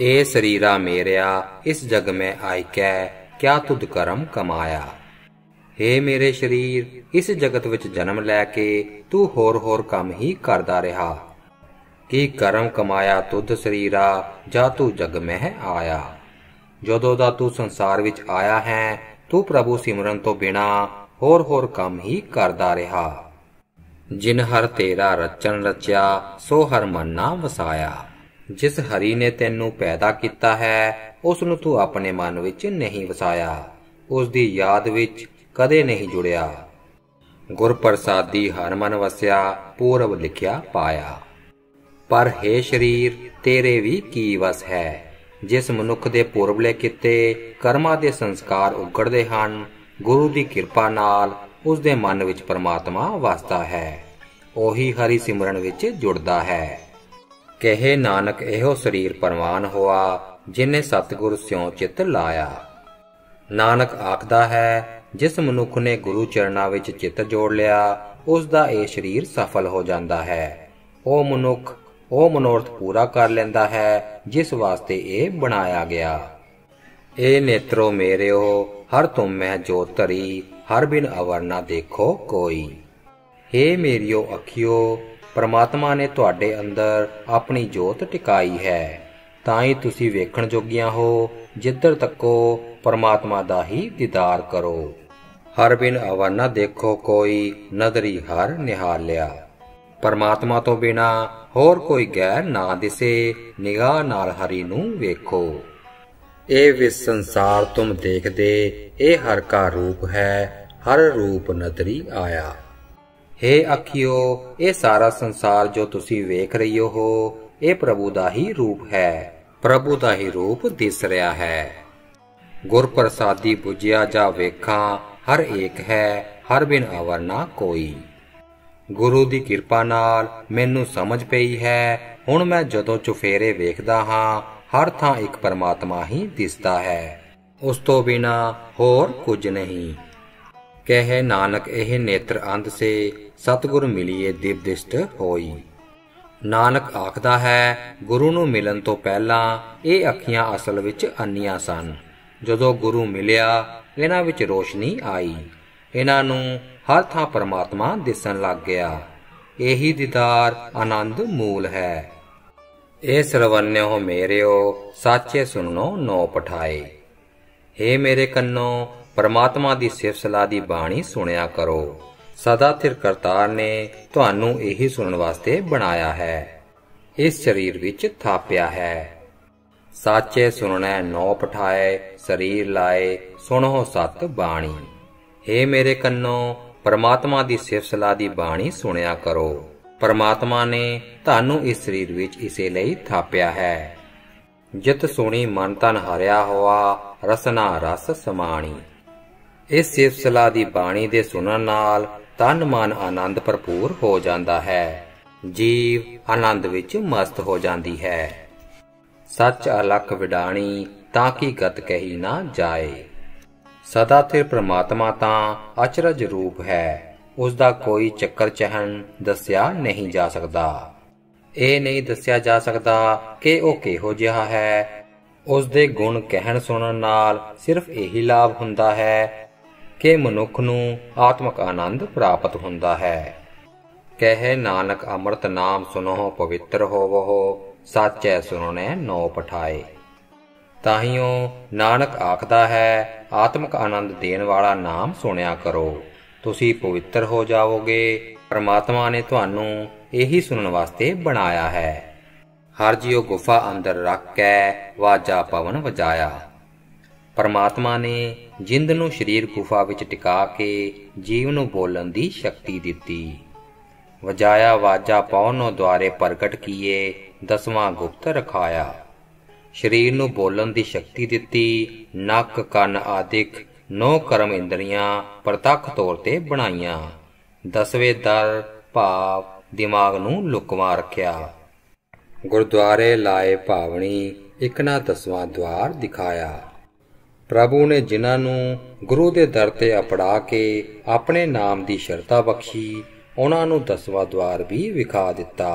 ए शरीरा मेरिया इस जग में आय क्या तुद करम कमाया। हे मेरे शरीर इस जगत विच जन्म लैके तू होर काम ही करदा रहा कि करम कमाया तुद शरीरा जा तू जग में आया। जदों दा तू संसार विच आया है तू प्रभु सिमरन तो बिना होर काम ही करदा रहा। जिन हर तेरा रचन रचया सो हर मन ना वसाया। जिस हरि ने तेनू पैदा किया है उसनू तू अपने मन विच नहीं वसाया, उसकी याद विच कदे नहीं जुड़िया। गुर प्रसादी हर मन वसया पूरब लिखिया पाया। पर हे शरीर तेरे भी की वस है। जिस मनुख दे पूर्वले किते कर्मा दे संस्कार उगड़ते हैं गुरु की कृपा नाल उसके मन विच परमात्मा वसदा है, ओही हरि सिमरन विच जुड़दा है। कहे नानक एहो शरीर परवान होआ जिन्हें सतगुर स्यों चित लाया। नानक आखदा है जिस मनुख ने गुरु चरणा विच चित जोड़ लिया उसका यह शरीर सफल हो जाता है। ओ मनुख ओ मनोरथ पूरा कर लेंदा है जिस वास्ते ये बनाया गया। ए नेत्रो मेरे हो हर तुम मैं जोत धरी हर बिन अवर ना देखो कोई। हे मेरियो अखियो परमात्मा ने तुहाडे अंदर अपनी जोत टिकाई है ताई तुसी वेखण जोगियां हो। जिधर तको परमात्मा दा ही दीदार करो हर बिन अवर ना देखो कोई। नदरी हर निहार लिया परमात्मा तो बिना होर कोई गैर ना दिसे। निगाह नाल हरि नू वेखो। ए विस संसार तुम देख दे ए हर का रूप है हर रूप नदरी आया। हे अखियो ए सारा संसार जो तुसी वेख रही हो ए प्रभु दा ही रूप है, प्रभु दा ही रूप दिस रहा है। गुर प्रसादी बुझिया जा वेखा हर एक है हर बिन अवर ना कोई। गुरु दी कृपा नाल मैनू समझ पई है हुण मैं जदों चुफेरे वेखदा हां हर थां एक परमात्मा ही दिसता है, उस तो बिना होर कुछ नहीं। कहे नानक एह नेत्र अंध से सतगुर मिलिए दिव दिष्ट होई। नानक आखदा है गुरु नू मिलन तो पहला ये अखियां असल विच अन्नियां सन। जदों गुरु मिलिया इन्हां विच रोशनी आई, इन्हां नू हर थां परमात्मा दिसन लग गया। यही दीदार आनंद मूल है। ए सरवन्य हो मेरे हो साचे सुनो नौ पठाए। हे मेरे कन्नो परमात्मा की सिफसला की बाणी सुनिया करो। सदा तिर करतार ने तुहानू यही सुनने वास्ते बनाया है, इस शरीर विच थापिया है। साचे सुनना नौ पठाए शरीर लाए सुनो सत बाणी। हे मेरे कन्नो परमात्मा की सिफसला की बाणी सुनिया करो। परमात्मा ने तानू इस शरीर विच इसे लई थापिया है। जित सुनी मन तन हरिया हुआ रसना रस समाणी। इस सिफसला दी बाणी दे सुनन नाल तन मन आनंद भरपूर हो जाता है, जीव आनंद विच मस्त हो जाती है। सच अलख विडाणी ताकि गत कही ना जाए। सदा तिर परमात्मा तां अचरज रूप है, उसका कोई चक्कर चहन दस्या नहीं जा सकता। यह नहीं दस्या जा सकता कि वह किहो जिहा है। उसके गुण कहन सुनन नाल सिर्फ यही लाभ हुंदा है कि मनुख नू आत्मक आनंद प्राप्त हुंदा है। कहे नानक अमृत नाम सुनो पवित्र होवो साचै सुनने नौ पठाए। ताहियों नानक आखदा है आत्मक आनंद देन वाला नाम सुनिया करो, तुसी पवित्र हो जाओगे। परमात्मा ने तुहानू यही सुनने वास्ते बनाया है। हर जियो गुफा अंदर रख के वाजा पवन वजाया। परमात्मा ने जिंद नू शरीर गुफा विच टिका के जीव नू बोलन दी शक्ति दिती। वजाया वाजा पवनो द्वारे प्रगट किए दसवां गुप्त रखाया। शरीर नू बोलन दी शक्ति दिती। नक कन आदिक नौ कर्म इंद्रियां प्रत्यक्ष तौर ते बनाईयां। दसवें दर भाव दिमाग नू लुकवा रखिया। गुरुद्वारे लाए भावनी एक ना दसवां द्वार दिखाया। प्रभु ने जिन्होंने गुरु के दर ते अपड़ा के अपने नाम की शरता बख्शी उन्होंने दसवां द्वार भी विखा दिता।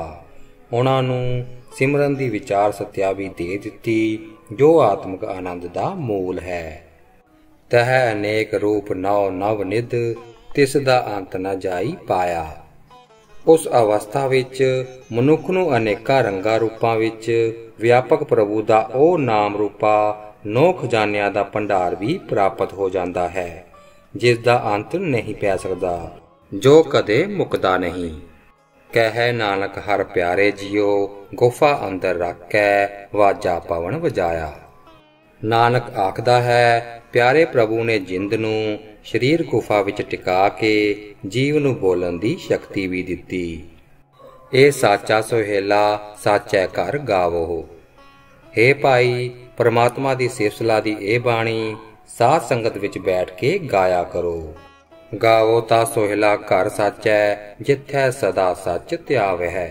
उन्होंने सिमरन की विचार सत्या भी दे दिती जो आत्मिक आनंद का मूल है। तह अनेक रूप नौ नव निध तिस दा अंत न जाई पाया। उस अवस्था विच मनुख नूं अनेका रंगा रूपां विच व्यापक प्रभु का वह नाम रूपा नौ खजानिया का भंडार भी प्राप्त हो जाता है जिसका अंत नहीं पै सकता, जो कदे मुकदा नहीं। कह नानक हर प्यारे जियो गुफा अंदर रखै वाजा पवन वजाया। नानक आखदा है प्यारे प्रभु ने जिंद नूं शरीर गुफा विच टिका के जीव नूं बोलन दी शक्ति भी दिती। ए साचा सोहेला साचै कर गावो। हे भाई, परमात्मा दी सिफतला दी ए बाणी साध संगत विच बैठ के गाया करो। गावो ता सोहिला घर सच है जिथे सदा सच त्याव है।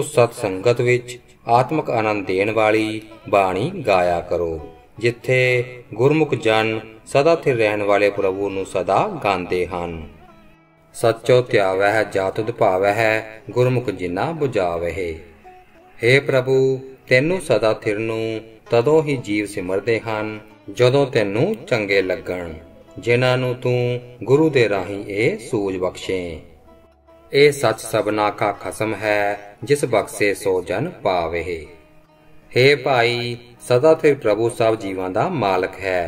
उस सत्संगत विच आत्मक आनंद देने वाली बाणी गाया करो जिथे गुरमुख जन सदा थिर रहने वाले प्रभु नू सदा गांदे हन। सचो त्याव है जात दुभाव है गुरमुख जिना बुझाव है। हे प्रभु, तेनू सदा थिर नू तदों ही जीव सिमरदे हन जदों तेनू चंगे लगन जिन्हों तू गुरु दे राही ए सूझ बख्शे। ए सच सबना का खसम है जिस बख्शे सो जन पावे। हे भाई, सदा ते प्रभु सब जीवों का मालक है।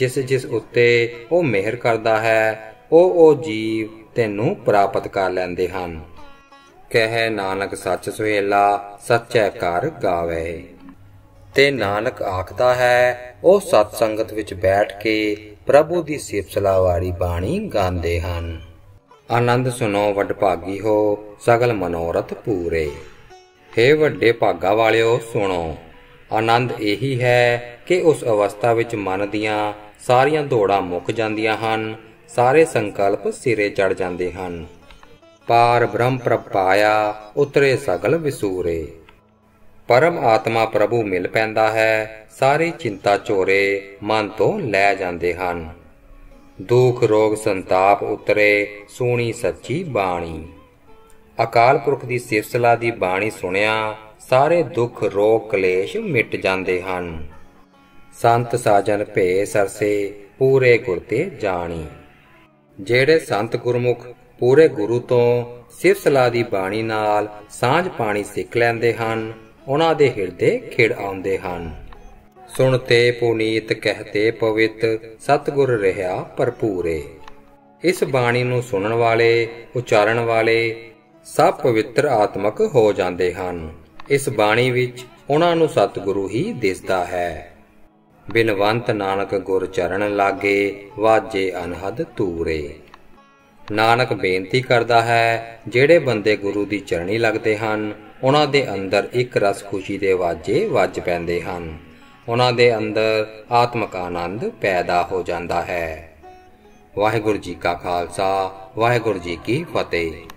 जिस जिस उत्ते ओ मेहर करता है ओ जीव तेनू प्राप्त कर लेंदे हन। कह नानक सच सुहेला सचै कर गावे। ते नानक आखदा है ओ सत संगत विच बैठ के प्रभु की सिफतला वाली बाणी गांदे हन। आनंद सुनो वडभागी हो सगल मनोरथ पूरे। हे वड्डे भागा वालियो सुनो, आनंद यही है कि उस अवस्था विच मन दियां सारियां दौड़ां मुक जांदियां हन, सारे संकल्प सिरे चढ़ जांदे हन। पार ब्रह्म प्रभ पाया उतरे सगल विसूरे। परम आत्मा प्रभु मिल पैंदा है सारी चिंता चोरे मन तो लै जांदे हन। दुख रोग संताप उतरे सुनी सच्ची बाणी। अकाल पुरख की सिफतला की बाणी सुनिया सारे दुख रोग कलेश मिट जांदे हन। संत साजन भे सरसे पूरे गुरते जाणी। जेड़े संत गुरमुख पूरे गुरु तो सिफतला की बाणी नाल सांझ पाणी सिख लैंदे हन उन्हां दे हिरदे खिड़ आउंदे हन। सुनते पुनीत कहते पवित सतगुर रहा भरपूरे। इस बाणी नूं सुनन वाले उचारण वाले सब पवित्र आत्मक हो जांदे हन। इस बाणी विच उन्हां नूं सतगुरु ही दिसदा है। बिनवंत नानक गुर चरण लागे वाजे अनहद तूरे। नानक बेनती करदा है जेड़े बंदे गुरु दी चरणी लगदे हन उन्हां दे अंदर एक रस खुशी दे वाजे वज पैंदे हन। उन्हां दे अंदर आत्मक आनंद पैदा हो जाता है। वाहिगुरु जी का खालसा, वाहिगुरु जी की फतेह।